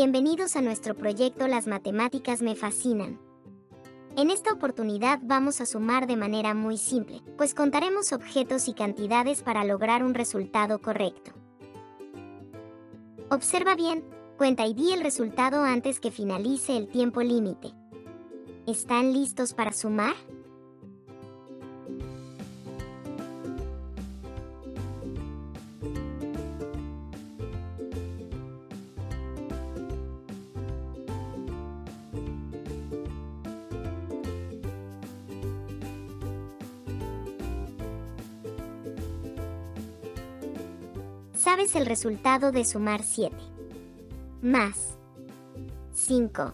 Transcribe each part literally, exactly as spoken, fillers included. Bienvenidos a nuestro proyecto Las matemáticas me fascinan. En esta oportunidad vamos a sumar de manera muy simple, pues contaremos objetos y cantidades para lograr un resultado correcto. Observa bien, cuenta y di el resultado antes que finalice el tiempo límite. ¿Están listos para sumar? Sabes el resultado de sumar siete más cinco.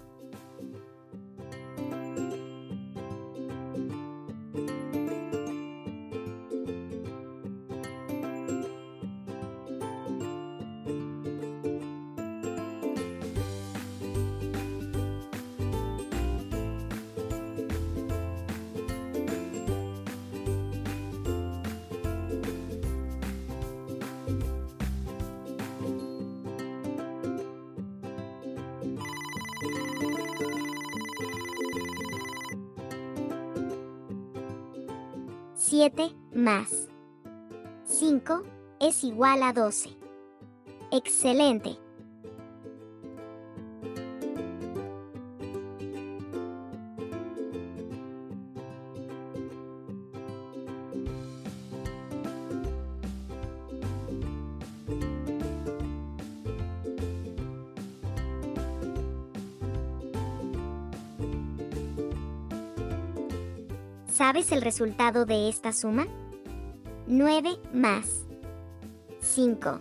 siete más cinco es igual a doce. ¡Excelente! ¿Sabes el resultado de esta suma? nueve más cinco.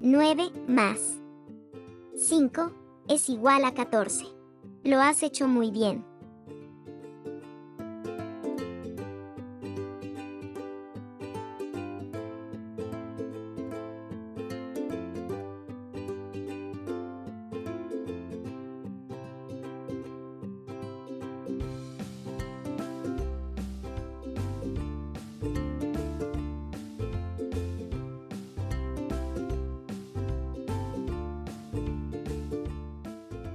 nueve más cinco es igual a catorce. Lo has hecho muy bien.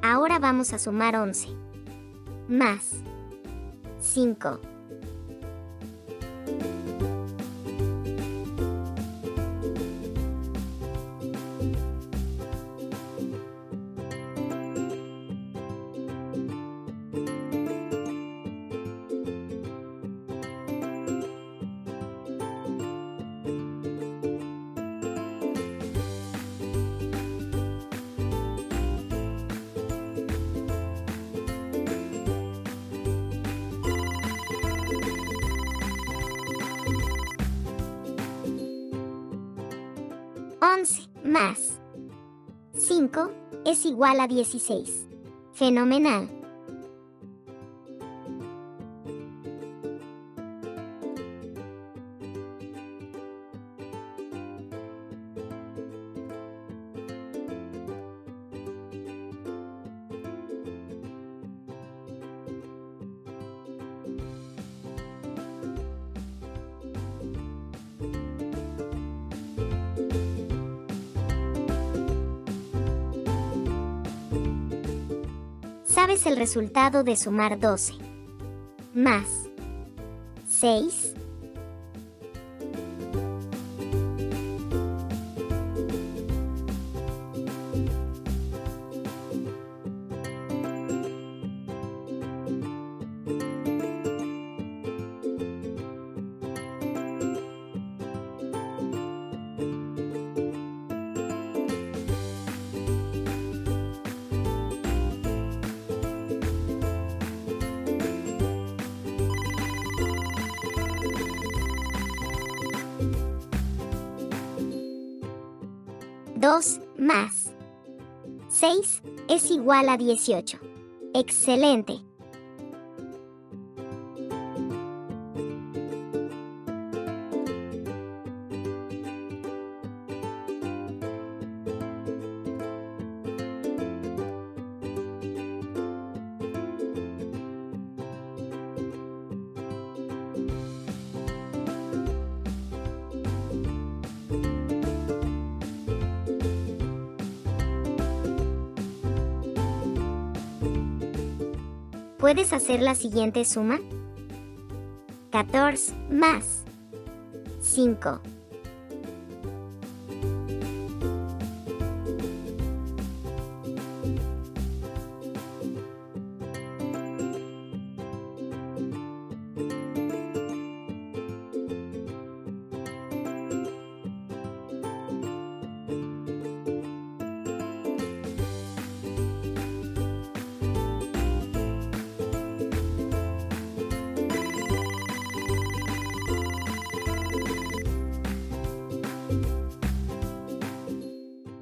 Ahora vamos a sumar once más cinco. once más cinco es igual a dieciséis. ¡Fenomenal! ¿Sabes el resultado de sumar doce más seis? dos más seis es igual a dieciocho. ¡Excelente! ¿Puedes hacer la siguiente suma? catorce más cinco.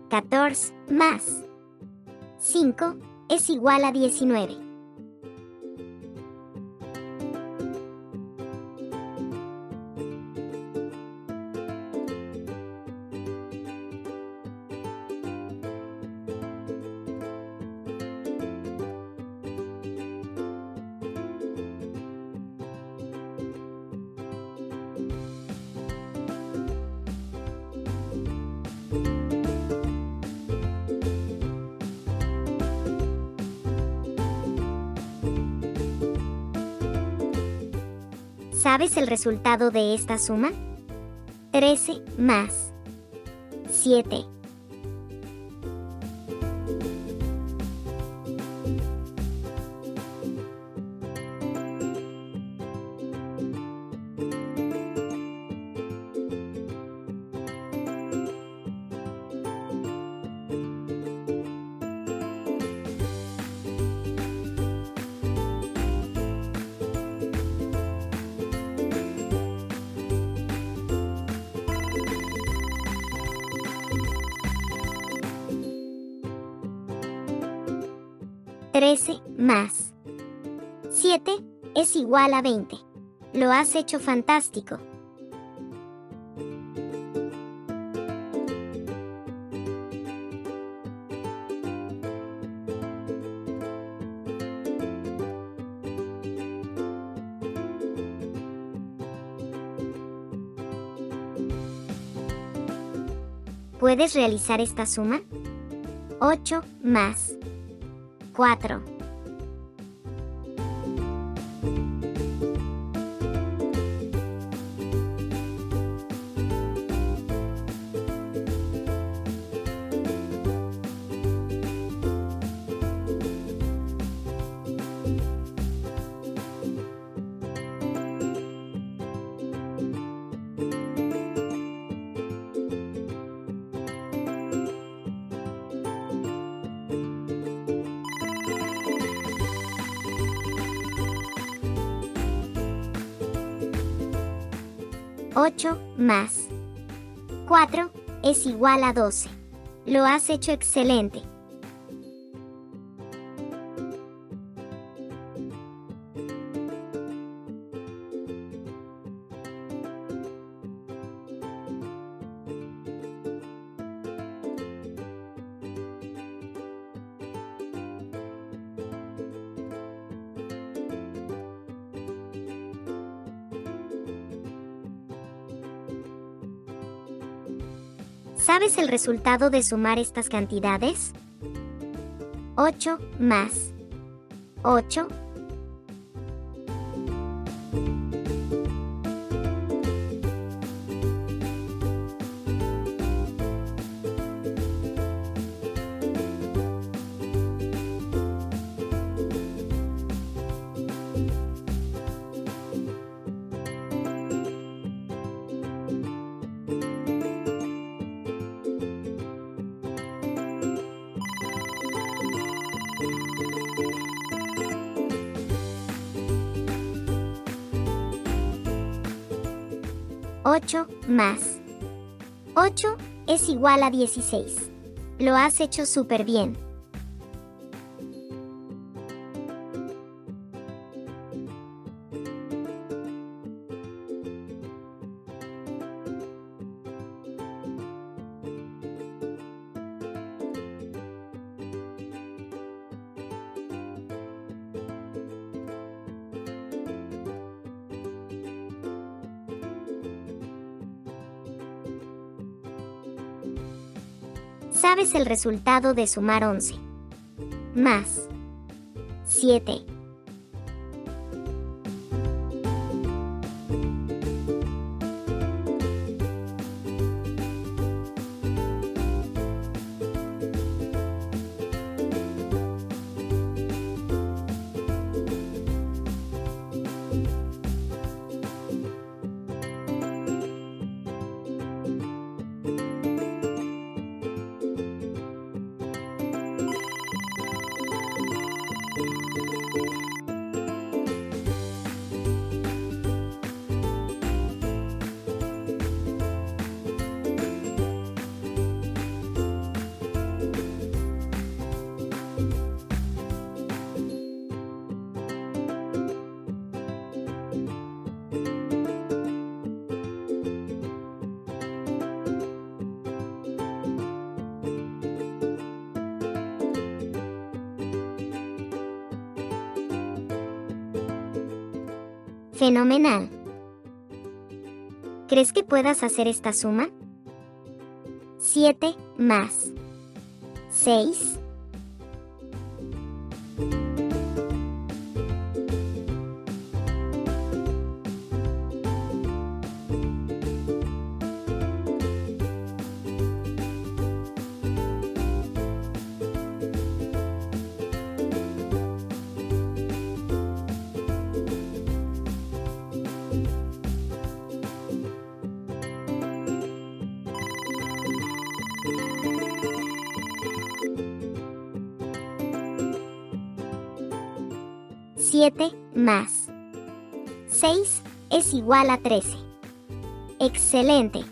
catorce más cinco es igual a diecinueve. ¿Sabes el resultado de esta suma? trece más siete. trece más siete es igual a veinte. Lo has hecho fantástico. ¿Puedes realizar esta suma? ocho más cuatro. ocho más cuatro es igual a doce. Lo has hecho excelente. ¿Sabes el resultado de sumar estas cantidades? ocho más ocho. ocho más ocho es igual a dieciséis. Lo has hecho súper bien. Sabes el resultado de sumar once más siete. ¡Fenomenal! ¿Crees que puedas hacer esta suma? siete más seis. siete más seis es igual a trece. ¡Excelente!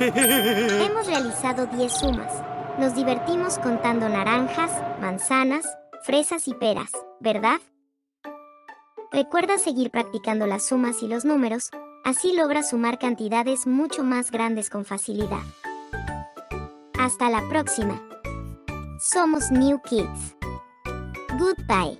Hemos realizado diez sumas. Nos divertimos contando naranjas, manzanas, fresas y peras, ¿verdad? Recuerda seguir practicando las sumas y los números. Así logras sumar cantidades mucho más grandes con facilidad. Hasta la próxima. Somos New Kids. Goodbye.